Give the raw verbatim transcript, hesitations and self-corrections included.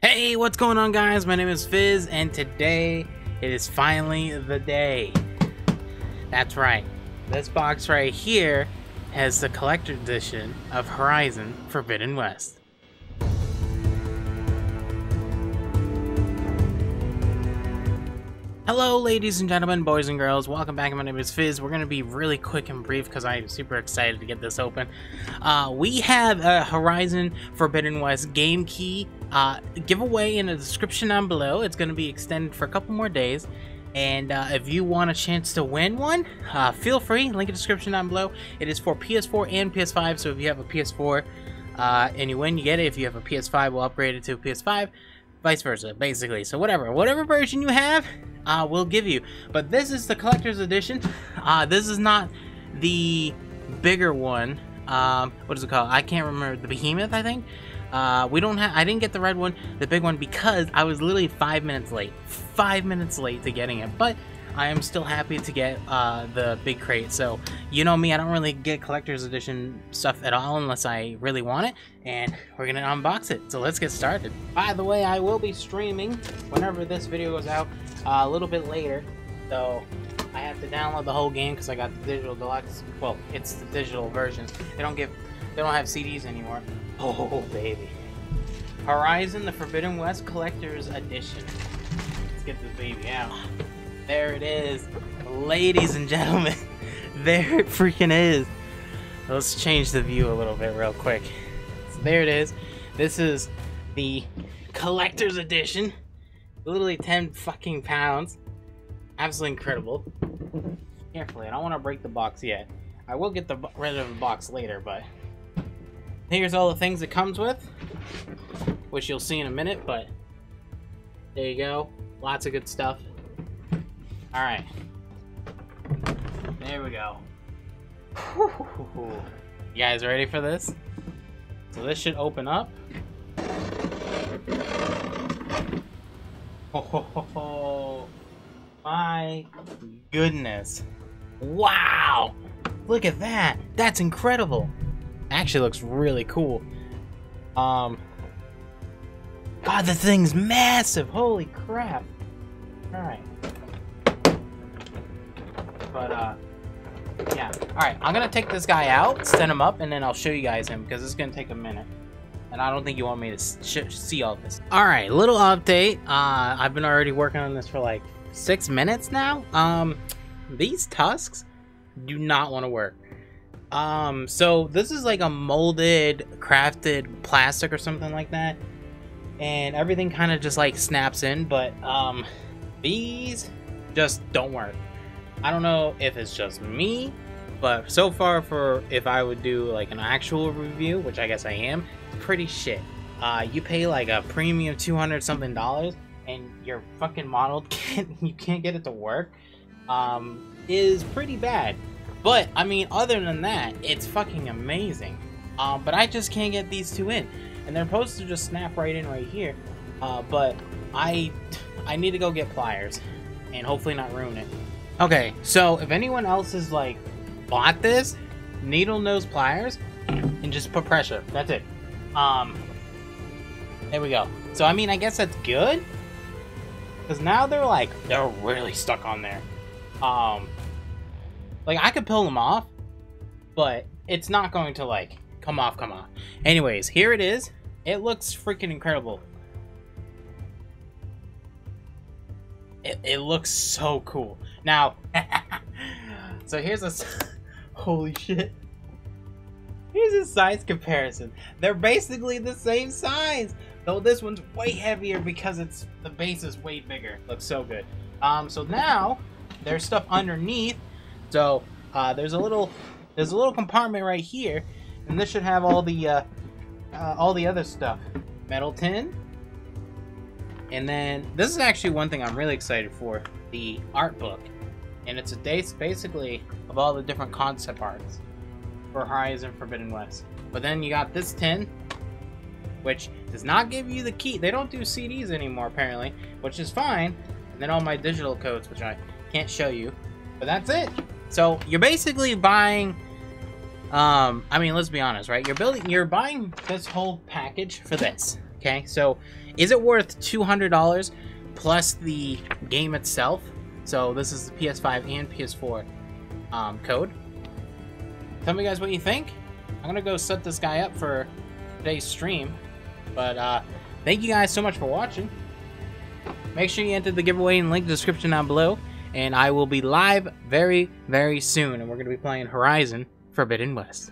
Hey, what's going on, guys? My name is Fizz, and today it is finally the day. That's right. This box right here has the collector edition of Horizon Forbidden West. Hello, ladies and gentlemen, boys and girls. Welcome back. My name is Fizz. We're going to be really quick and brief because I'm super excited to get this open. Uh, we have a Horizon Forbidden West game key Uh, giveaway in the description down below. It's going to be extended for a couple more days, and uh, if you want a chance to win one, uh, feel free, link in the description down below. It is for P S four and P S five, so if you have a P S four uh, and you win, you get it. If you have a P S five, we'll upgrade it to a P S five, vice versa, basically. So whatever whatever version you have, uh, we'll give you. But this is the collector's edition. Uh, this is not the bigger one. Um, what is it called? I can't remember. The Behemoth, I think. Uh, we don't have, I didn't get the red one, the big one, because I was literally five minutes late, five minutes late to getting it, but I am still happy to get, uh, the big crate. So, you know me, I don't really get collector's edition stuff at all unless I really want it, and we're gonna unbox it. So let's get started. By the way, I will be streaming whenever this video goes out, uh, a little bit later, so I have to download the whole game because I got the digital deluxe. Well, it's the digital version. They don't give, they don't have C Ds anymore. Oh, baby. Horizon, the Forbidden West Collector's Edition. Let's get this baby out. There it is. Ladies and gentlemen, there it freaking is. Let's change the view a little bit real quick. So there it is. This is the Collector's Edition. Literally ten fucking pounds. Absolutely incredible. Carefully, I don't want to break the box yet. I will get the rid of the box later, but... here's all the things it comes with, which you'll see in a minute, but there you go. Lots of good stuff. All right. There we go. Whew. You guys ready for this? So this should open up. Oh, my goodness. Wow. Look at that. That's incredible. Actually looks really cool. Um, God, the thing's massive. Holy crap. Alright. But, uh, yeah. Alright, I'm gonna take this guy out, send him up, and then I'll show you guys him, because it's gonna take a minute. And I don't think you want me to sh see all this. Alright, little update. Uh, I've been already working on this for, like, six minutes now. Um, these tusks do not want to work. Um, so this is like a molded, crafted plastic or something like that, and everything kind of just like snaps in, but, um, these just don't work. I don't know if it's just me, but so far for, if I would do like an actual review, which I guess I am, it's pretty shit. Uh, you pay like a premium two hundred something dollars, and your fucking model can't, you can't get it to work, um, is pretty bad. But, I mean, other than that, it's fucking amazing. Um, but I just can't get these two in. And they're supposed to just snap right in right here. Uh, but I I need to go get pliers. And hopefully not ruin it. Okay, so if anyone else has, like, bought this, needle nose pliers, and just put pressure. That's it. Um, there we go. So, I mean, I guess that's good. Because now they're, like, they're really stuck on there. Um... Like, I could peel them off, but it's not going to, like, come off, come off. Anyways, here it is. It looks freaking incredible. It, it looks so cool. Now, so here's a... Holy shit. Here's a size comparison. They're basically the same size, though this one's way heavier because it's the base is way bigger. Looks so good. Um, so now, there's stuff underneath. So uh, there's a little there's a little compartment right here, and this should have all the uh, uh, all the other stuff, metal tin, and then this is actually one thing I'm really excited for, the art book, and it's a base basically of all the different concept arts for Horizon Forbidden West. But then you got this tin, which does not give you the key. They don't do C Ds anymore apparently, which is fine. And then all my digital codes, which I can't show you. But that's it. So you're basically buying, um, I mean, let's be honest, right? You're building, you're buying this whole package for this. Okay, so is it worth two hundred dollars plus the game itself? So this is the P S five and P S four um, code. Tell me guys what you think. I'm gonna go set this guy up for today's stream. But uh, thank you guys so much for watching. Make sure you enter the giveaway and link in the description down below. And I will be live very, very soon. And we're gonna be playing Horizon Forbidden West.